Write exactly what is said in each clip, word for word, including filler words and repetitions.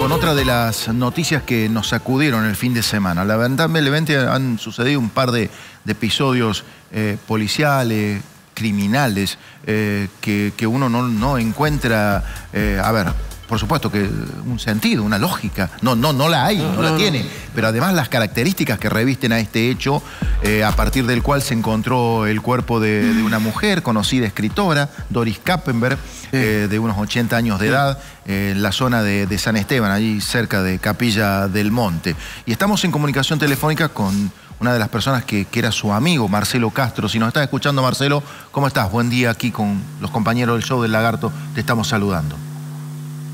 Con otra de las noticias que nos sacudieron el fin de semana. Lamentablemente han sucedido un par de, de episodios eh, policiales, criminales, eh, que, que uno no, no encuentra... Eh, a ver, por supuesto que un sentido, una lógica. No, no, no la hay, no, no la no, tiene. No. Pero además las características que revisten a este hecho, eh, a partir del cual se encontró el cuerpo de, de una mujer conocida escritora, Doris Kappenberg, eh, de unos ochenta años de edad, en la zona de, de San Esteban, allí cerca de Capilla del Monte. Y estamos en comunicación telefónica con una de las personas que, que era su amigo, Marcelo Castro. Si nos estás escuchando, Marcelo, ¿cómo estás? Buen día, aquí con los compañeros del show del Lagarto. Te estamos saludando.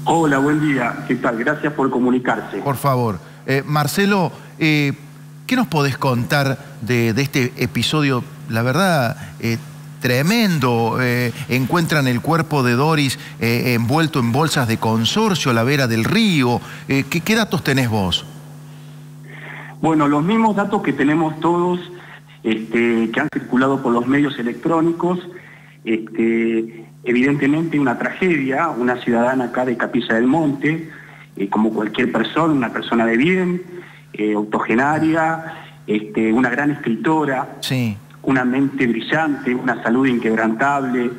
Hola, buen día. ¿Qué tal? Gracias por comunicarse. Por favor. Eh, Marcelo, eh, ¿qué nos podés contar de, de este episodio? La verdad... Eh, Tremendo, eh, encuentran el cuerpo de Doris eh, envuelto en bolsas de consorcio a la vera del río. Eh, ¿qué, ¿Qué datos tenés vos? Bueno, los mismos datos que tenemos todos, este, que han circulado por los medios electrónicos. Este, evidentemente una tragedia, una ciudadana acá de Capilla del Monte, eh, como cualquier persona, una persona de bien, eh, octogenaria, este, una gran escritora. Sí. Una mente brillante, una salud inquebrantable.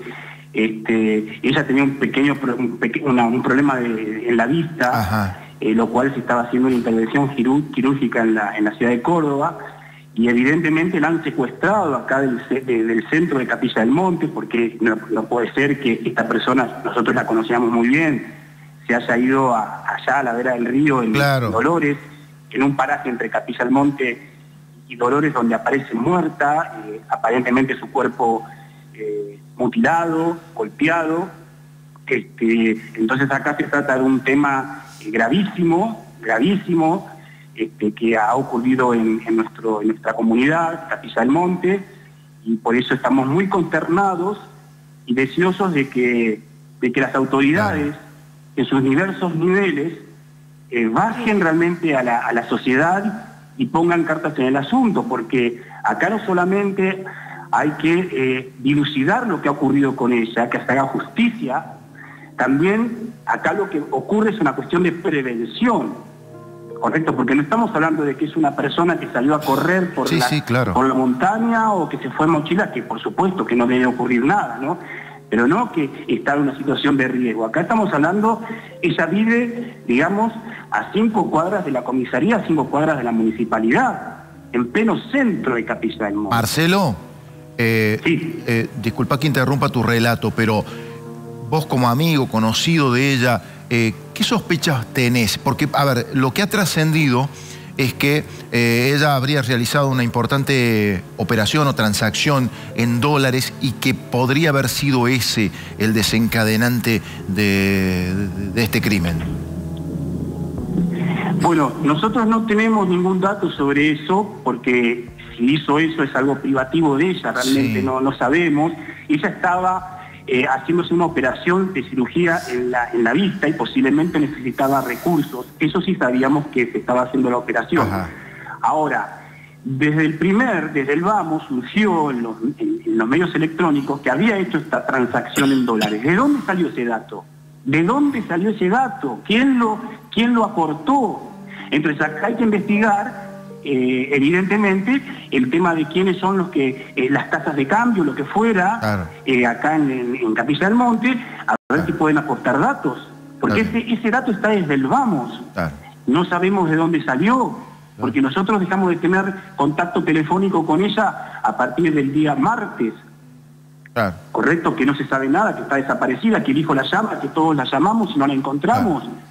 Este, ella tenía un pequeño un, peque, una, un problema de, en la vista, eh, lo cual se estaba haciendo una intervención quirúrgica en la, en la ciudad de Córdoba, y evidentemente la han secuestrado acá del, de, del centro de Capilla del Monte, porque no, no puede ser que esta persona, nosotros la conocíamos muy bien, se haya ido a, allá a la vera del río, en claro. Dolores, en un paraje entre Capilla del Monte y Dolores, donde aparece muerta, eh, aparentemente su cuerpo eh, mutilado, golpeado. Este, entonces acá se trata de un tema eh, gravísimo, gravísimo, este, que ha ocurrido en, en, nuestro, en nuestra comunidad, Capilla del Monte, y por eso estamos muy consternados y deseosos de que, de que las autoridades, en sus diversos niveles, eh, bajen realmente a la, a la sociedad y pongan cartas en el asunto, porque acá no solamente hay que eh, dilucidar lo que ha ocurrido con ella, que se haga justicia, también acá lo que ocurre es una cuestión de prevención, ¿correcto? Porque no estamos hablando de que es una persona que salió a correr por, sí, la, sí, claro. por la montaña o que se fue en mochila, que por supuesto que no debe ocurrir nada, ¿no? Pero no que está en una situación de riesgo. Acá estamos hablando, ella vive, digamos, a cinco cuadras de la comisaría, a cinco cuadras de la municipalidad, en pleno centro de Capilla del Monte. Marcelo, eh, sí. eh, disculpa que interrumpa tu relato, pero vos como amigo, conocido de ella, eh, ¿qué sospechas tenés? Porque, a ver, lo que ha trascendido es que eh, ella habría realizado una importante operación o transacción en dólares y que podría haber sido ese el desencadenante de, de este crimen. Bueno, nosotros no tenemos ningún dato sobre eso, porque si hizo eso es algo privativo de ella, realmente sí. no, no sabemos. Ella estaba... Eh, haciéndose una operación de cirugía en la, en la vista y posiblemente necesitaba recursos. Eso sí sabíamos que se estaba haciendo la operación. Ajá. Ahora, desde el primer, desde el vamos, surgió en los, en, en los medios electrónicos que había hecho esta transacción en dólares. ¿De dónde salió ese dato? ¿De dónde salió ese dato? ¿Quién lo, quién lo aportó? Entonces acá hay que investigar... Eh, evidentemente, el tema de quiénes son los que eh, las tasas de cambio, lo que fuera, claro. eh, acá en, en, en Capilla del Monte, a ver claro. si pueden aportar datos. Porque claro. ese, ese dato está desde el vamos. Claro. No sabemos de dónde salió, porque claro. nosotros dejamos de tener contacto telefónico con ella a partir del día martes. Claro. Correcto, que no se sabe nada, que está desaparecida, que el hijo la llama, que todos la llamamos y no la encontramos. Claro.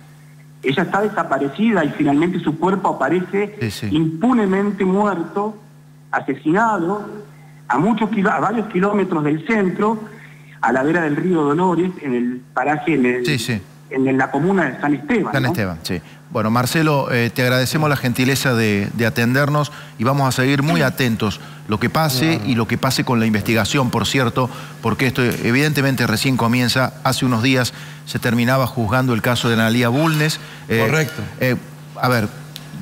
Ella está desaparecida y finalmente su cuerpo aparece sí, sí. impunemente muerto, asesinado, a, muchos kilo, a varios kilómetros del centro, a la vera del río Dolores, en el paraje, en, el, sí, sí. en la comuna de San Esteban. San ¿no? Esteban, sí. Bueno, Marcelo, eh, te agradecemos la gentileza de, de atendernos y vamos a seguir muy atentos lo que pase y lo que pase con la investigación, por cierto, porque esto evidentemente recién comienza. Hace unos días se terminaba juzgando el caso de Analía Bulnes. Eh, Correcto. Eh, a ver,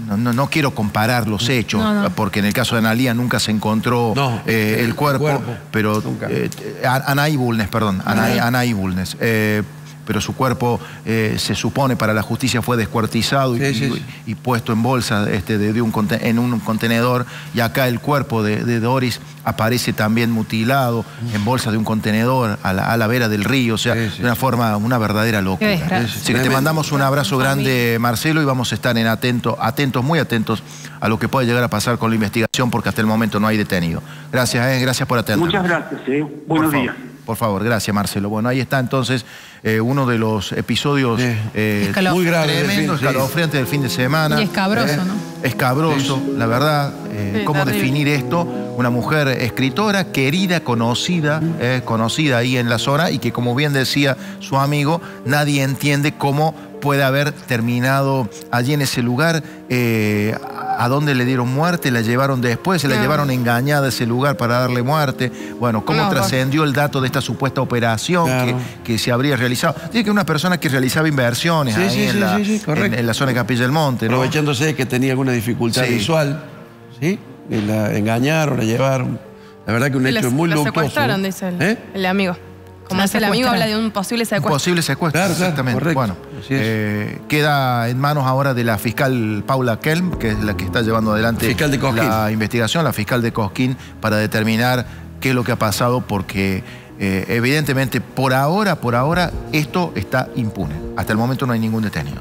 no, no, no quiero comparar los hechos, no, no. porque en el caso de Analía nunca se encontró no, eh, el, el cuerpo, cuerpo, pero... Eh, Analía Bulnes, perdón, Analía Bulnes. Eh, pero su cuerpo eh, se supone para la justicia fue descuartizado, sí, y, sí, sí. Y, y puesto en bolsa este, de, de un, en un contenedor, y acá el cuerpo de, de Doris aparece también mutilado en bolsa de un contenedor a la, a la vera del río, o sea, sí, sí. de una forma, una verdadera locura. Sí, sí. Así que te mandamos un abrazo grande, Marcelo, y vamos a estar en atento, atentos, muy atentos a lo que puede llegar a pasar con la investigación, porque hasta el momento no hay detenido. Gracias, eh, gracias por atendernos. Muchas gracias, eh. Buenos días. Por favor, gracias, Marcelo. Bueno, ahí está entonces eh, uno de los episodios sí. eh, muy graves, tremendo, escalofriante del fin de semana. Y escabroso, eh, ¿no? Escabroso, sí. la verdad. Eh, sí, ¿Cómo terrible. definir esto? Una mujer escritora, querida, conocida, eh, conocida ahí en la zona, y que, como bien decía su amigo, nadie entiende cómo puede haber terminado allí en ese lugar, eh, a dónde le dieron muerte, la llevaron después, se la claro. llevaron engañada a ese lugar para darle muerte. Bueno, cómo no, trascendió por... el dato de esta supuesta operación claro. que, que se habría realizado. Dice que una persona que realizaba inversiones sí, ahí sí, en, sí, la, sí, sí, en, en la zona de Capilla del Monte, ¿no? Aprovechándose de que tenía alguna dificultad sí. visual, ¿sí? Y la engañaron, la llevaron. La verdad que un hecho muy luctuoso. La secuestraron, dice el, ¿eh? el amigo. Como hace el amigo, habla de un posible secuestro. Un posible secuestro, claro, exactamente. Correcto. Bueno, eh, queda en manos ahora de la fiscal Paula Kelm, que es la que está llevando adelante la investigación, la fiscal de Cosquín, para determinar qué es lo que ha pasado, porque eh, evidentemente por ahora, por ahora, esto está impune. Hasta el momento no hay ningún detenido.